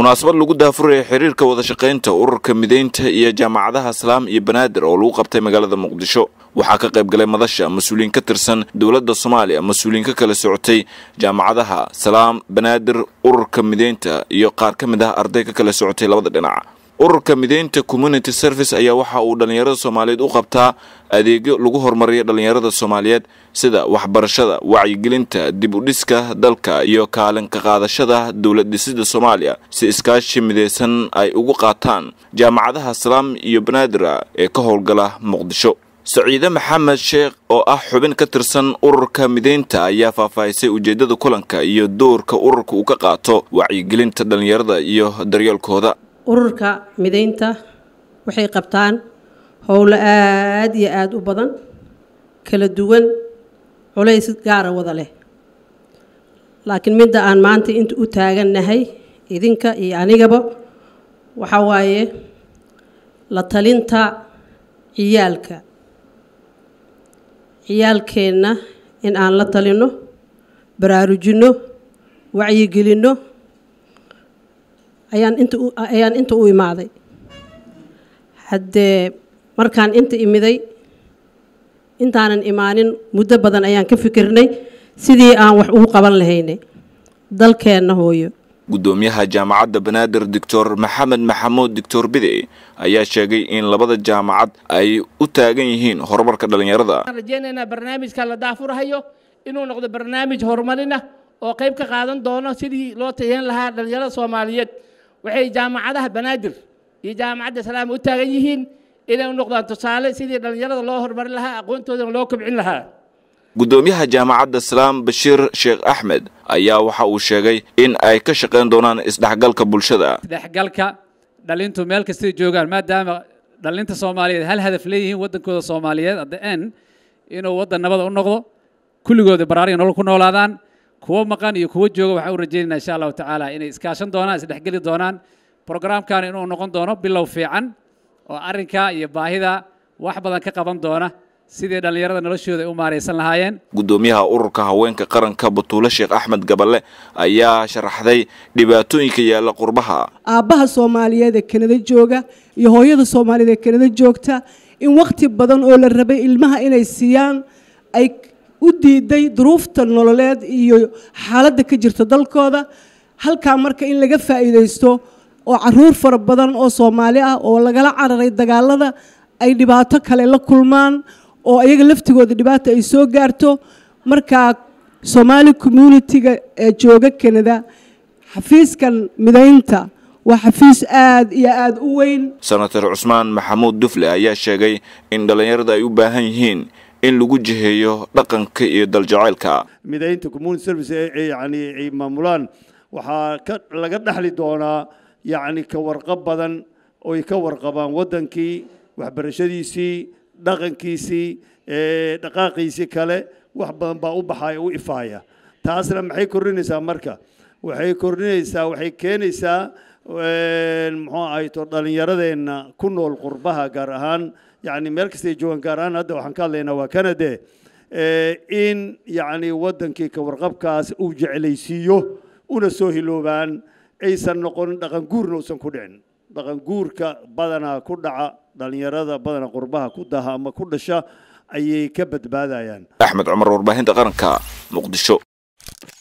مناسبة لوجود دافور حرير كوضع شقين تأور كمدينة يا جامعة سلام يا بنادر أو لوقا بتاع مجال مقدشو وحقق بقلي مدشة مسؤولين كترسن دولة الصومالية مسؤولين ككل سعودي جامعة سلام بنادر أور كمدينة يقار كمده أرديك ككل سعودي لوضع دناع أور كمدينة كوميونيتي سيرفيس أي واحد أو دنيارة الصومالية وقا بتاع أديك لوجو هرمرية دنيارة الصومالية سدا وحبرشة وعيجلنتا دبوديسكا دالكا يوكالن كقادشة دولة دسيد الصومالية سيسكاش مديسن أي أوقاتان جامعة سلام يبنادرة كهول جلا مقدشو سعيدة محمد شيخ أو أحبن كترسن أورك مدينتا يا فافايسي وجدد كلنكا يدور كأورك وكقاتو وعيجلنتا دنيارة يو دريال كودا أورك مدينتا وحي قبطان هول آدي آد وبضن كلا دوان وليس قارة وضله، لكن من ده أن ما أنت أتاجن نهاي إذن كأني جبا وحويه لطلنتا عيالكنا إن أن لطلنه برارجنه وعيجلنه أيان أنت أوي معي حد مركان أنت إمدي intaanan imaanin muddo badan ayaan ka fikirnay sidii aan wax ugu qaban lahayn dalkeena hooyo gudoomiyaha jaamacadda banaadir doctor maxamed maxamuud doctor bidey ayaa sheegay in labada jaamacad ay u taagan yihiin horumarka dhalinyarada rajaynayna barnaamijka la daafurahayo inuu noqdo barnaamij horumarin ah oo qayb ka qaadan doono sidii loo tayeyn lahaa dhalinyarada Soomaaliyeed waxay jaamacadaha banaadir iyo jaamacadda salaam u taagan yihiin إلى نقطة تصالح سيدي دليلنا الله أكبر لها أقنت الله كبعين لها. قدوميها جامعة السلام بشير شيخ أحمد أيها وحاو شيخي إن أي كشقين دونان إسدحقال كبولشدا. إسدحقالك دلينتو مالك سيدي جوجل ما دام دلينتو صومالية هل هدف ليه ودن كود صومالية أن إنه ودن نبض النقطة كل جود براري نقول كنا ولادان كوب مكان يكوب جوجل وحاو رجينا إن شاء الله تعالى إن إسكاشن دونان إسدحقالي دونان برنامج كان إنه نقطة دونه بالله في عن وأرنكا يباهدا وحبا كقبان دونا سيدي داليرا نرشيو دي أماري سنهايين قدوميها أوركا هاوينكا قرنكا بطولة شيخ أحمد قبل أيا شرح دي دباتونيك يالا قربها أباها صوماليا دي كندا جوغا يهوية دي صوماليا دي كندا جوغتا إن وقت بدن أول الربي إلمها إناي سيان أي ودي دي دروفتا نولولاد إيو حالات دي كجرت دالكودا هل كامركا إن لقفا إيديستو وعروف فربضان أو صوماليا أو لجلا عرر الدجال هذا أي دباتك هلا كلمان أو أي لفت جود دبات أي سوق جرتو مركا صومالي كوميونيتي جوجا كندا حفيز كان مدينته وحفيز آد يا آد وين سنتر عثمان محمود دفلة يا شقي إن دليردا يباهين إن لوجه يه لقن كي دلجعلك مدينته كومون سيرفيس يعني مامولان وح لقد نحلي دونا يعني كورقب بدن أو يكورقبان ودن كي وحبرشديسي دقن كيسي دقاقيسي كله وحبان باو بحاي وإفاية تأصلا محي كورنيسا مركا وحي كورنيسا وحي كينيسا المحا أي تردالين يردين كنو القربها قرهان يعني مركزي جوان قرهان هذا وحنقال لنا وكندا إن يعني ودن كي كورقب كاس وجعليسيو ونسوه لوبان aysan noqon dhaqan guurna uusan ku dhicin dhaqan guurka badana ku dhaca dhalinyarada badana qurbaha ku daha ama ku dhasha ayay ka badbaadayaan Axmed Umar warbaahinta qaranka Muqdisho